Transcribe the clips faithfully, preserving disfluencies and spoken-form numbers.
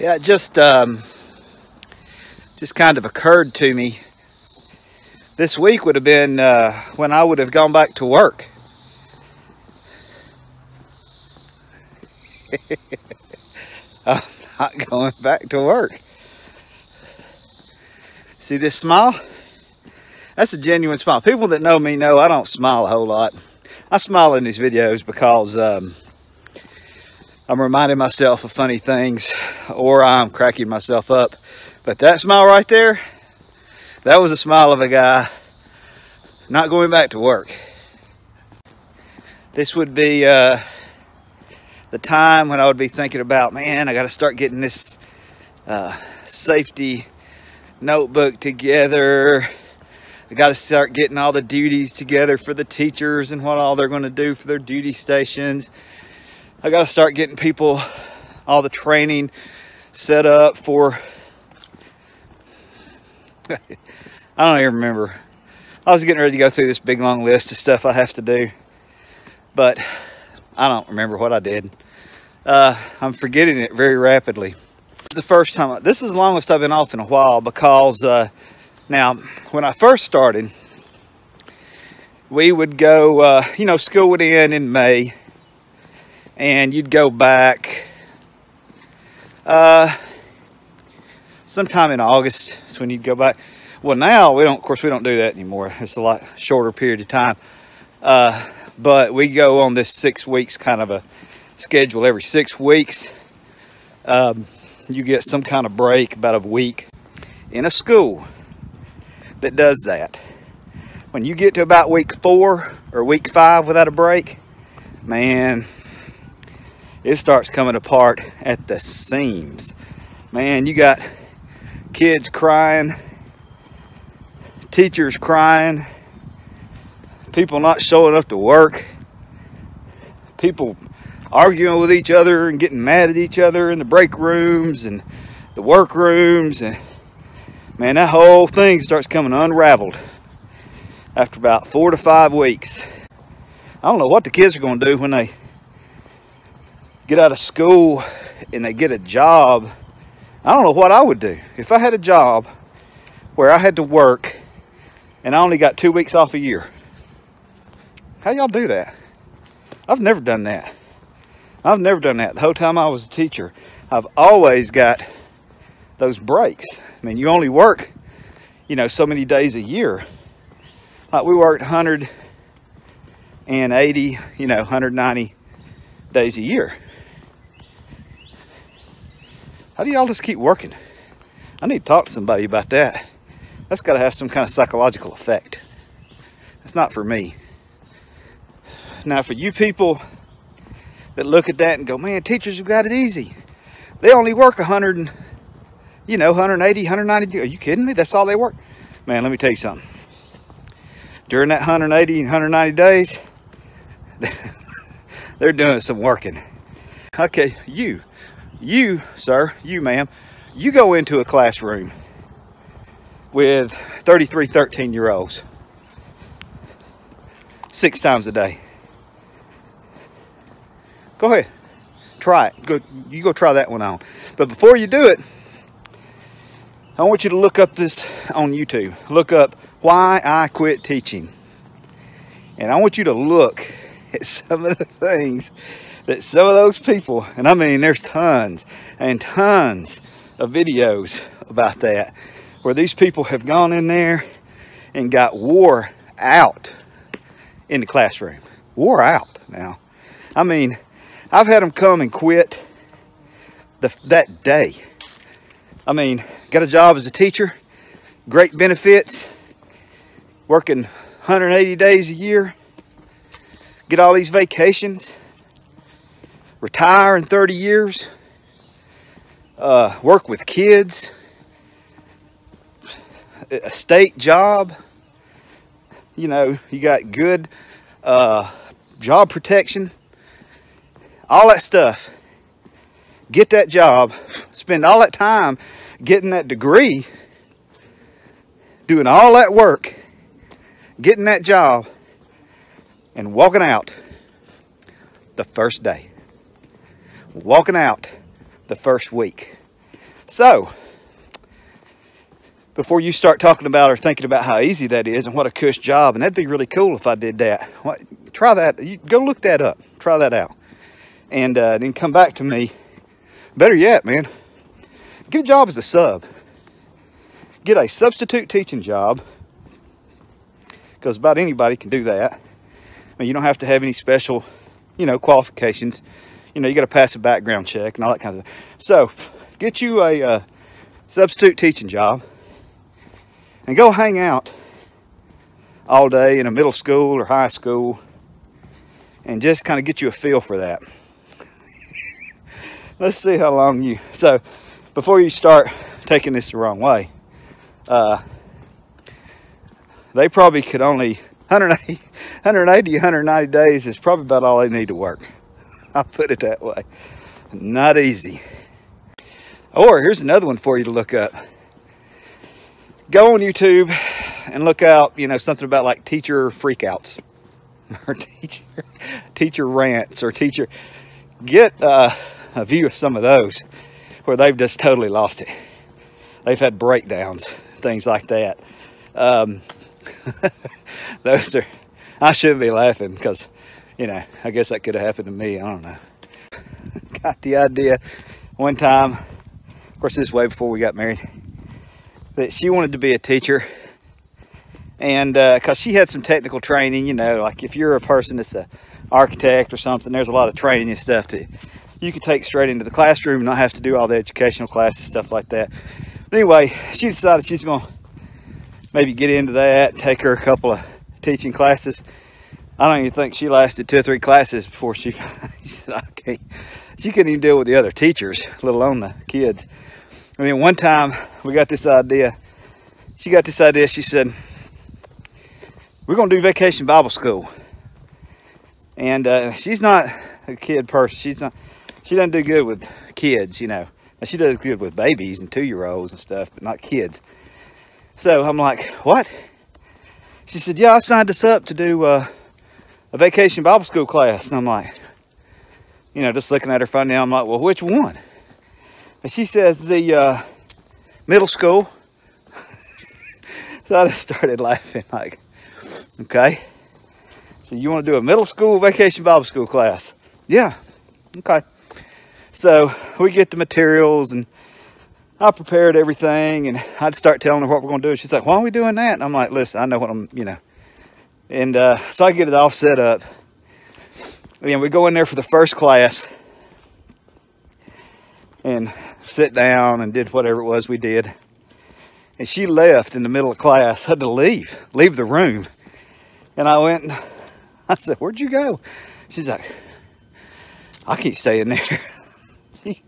Yeah, it just, um, just kind of occurred to me. This week would have been uh, when I would have gone back to work. I'm not going back to work. See this smile? That's a genuine smile. People that know me know I don't smile a whole lot. I smile in these videos because um, I'm reminding myself of funny things or I'm cracking myself up. But that smile right there, that was a smile of a guy not going back to work. This would be uh, the time when I would be thinking about, man, I got to start getting this uh, safety notebook together. I got to start getting all the duties together for the teachers and what all they're going to do for their duty stations. I got to start getting people all the training set up for. I don't even remember. I was getting ready to go through this big long list of stuff I have to do, but I don't remember what I did. Uh, I'm forgetting it very rapidly. This is the first time. I, this is the longest I've been off in a while because. Uh, Now, when I first started, we would go, uh, you know, school would end in May, and you'd go back uh, sometime in August. That's when you'd go back. Well, now, we don't, of course, we don't do that anymore. It's a lot shorter period of time. Uh, but we go on this six weeks kind of a schedule. Every six weeks, um, you get some kind of break, about a week, in a school that does that. When you get to about week four or week five without a break, man, it starts coming apart at the seams. Man, you got kids crying, teachers crying, people not showing up to work, people arguing with each other and getting mad at each other in the break rooms and the work rooms, and man, that whole thing starts coming unraveled after about four to five weeks. I don't know what the kids are going to do when they get out of school and they get a job. I don't know what I would do. If I had a job where I had to work and I only got two weeks off a year, how y'all do that? I've never done that. I've never done that. The whole time I was a teacher, I've always got those breaks. I mean, you only work, you know, so many days a year. Like we worked one hundred eighty, you know, one hundred ninety days a year. How do y'all just keep working? I need to talk to somebody about that. That's got to have some kind of psychological effect. That's not for me. Now, for you people that look at that and go, man, teachers have got it easy. They only work one hundred and you know, one hundred eighty, one hundred ninety, are you kidding me? That's all they work? Man, let me tell you something. During that one hundred eighty and one hundred ninety days, they're doing some working. Okay, you, you, sir, you, ma'am, you go into a classroom with thirty-three thirteen-year-olds six times a day. Go ahead. Try it. Go, you go try that one on. But before you do it, I want you to look up this on YouTube. Look up Why I Quit Teaching. And I want you to look at some of the things that some of those people, and I mean there's tons and tons of videos about that, where these people have gone in there and got wore out in the classroom. Wore out now. I mean, I've had them come and quit the, that day. I mean, got a job as a teacher, great benefits, working one hundred eighty days a year, get all these vacations, retire in thirty years, uh, work with kids, a state job, you know, you got good uh, job protection, all that stuff. Get that job, spend all that time getting that degree, doing all that work, getting that job, and walking out the first day, walking out the first week, So before you start talking about or thinking about how easy that is and what a cush job, and that'd be really cool if I did that, try that. You go look that up, try that out, and uh, then come back to me. Better yet, man, get a job as a sub. Get a substitute teaching job, because about anybody can do that. I mean, you don't have to have any special, you know, qualifications. You know, you got to pass a background check and all that kind of stuff. So get you a uh, substitute teaching job and go hang out all day in a middle school or high school and just kind of get you a feel for that. Let's see how long you... So before you start taking this the wrong way, uh, they probably could only... one hundred eighty, one hundred ninety days is probably about all they need to work. I'll put it that way. Not easy. Or here's another one for you to look up. Go on YouTube and look out, you know, something about like teacher freakouts or teacher teacher rants or teacher. Get uh, a view of some of those where they've just totally lost it. They've had breakdowns, things like that. Um, those are... I shouldn't be laughing because, you know, I guess that could have happened to me. I don't know. Got the idea one time, of course, this is way before we got married, that she wanted to be a teacher. And because uh, she had some technical training, you know, like if you're a person that's an architect or something, there's a lot of training and stuff that you can take straight into the classroom and not have to do all the educational classes, stuff like that. But anyway, she decided she's going to maybe get into that, take her a couple of teaching classes. I don't even think she lasted two or three classes before she, she said, I can't. She couldn't even deal with the other teachers, let alone the kids. I mean, one time we got this idea. She got this idea. She said, we're going to do vacation Bible school. And uh, she's not a kid person. She's not, she doesn't do good with kids, you know. Now, she does good with babies and two-year-olds and stuff, but not kids. So I'm like, what? She said, yeah, I signed us up to do uh, a vacation Bible school class. And I'm like, you know, just looking at her funny, I'm like, well, which one? And she says, the uh, middle school. So I just started laughing, like, okay. So you want to do a middle school vacation Bible school class? Yeah. Okay. So we get the materials, and I prepared everything, and I'd start telling her what we're going to do. She's like, why are we doing that? And I'm like, listen, I know what I'm, you know. And uh, so I get it all set up. And we go in there for the first class and sit down and did whatever it was we did. And she left in the middle of class. I had to leave, leave the room. And I went and I said, where'd you go? She's like, I can't stay in there. she,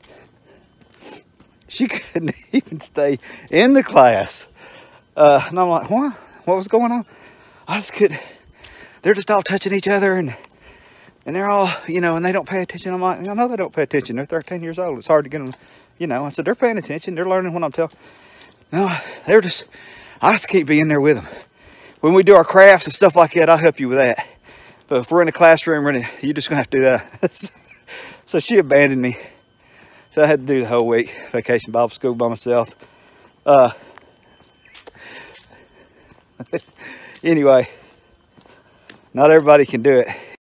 she couldn't even stay in the class. Uh, and I'm like, what? What was going on? I just couldn't. They're just all touching each other, and And they're all, you know, and they don't pay attention. I'm like, I know they don't pay attention. They're thirteen years old. It's hard to get them, you know. I said, they're paying attention. They're learning what I'm telling. No, they're just, I just can't be in there with them. When we do our crafts and stuff like that, I'll help you with that. But if we're in a classroom, we're in a, you're just going to have to do that. So she abandoned me. So I had to do the whole week vacation Bible school by myself. Uh, anyway, not everybody can do it.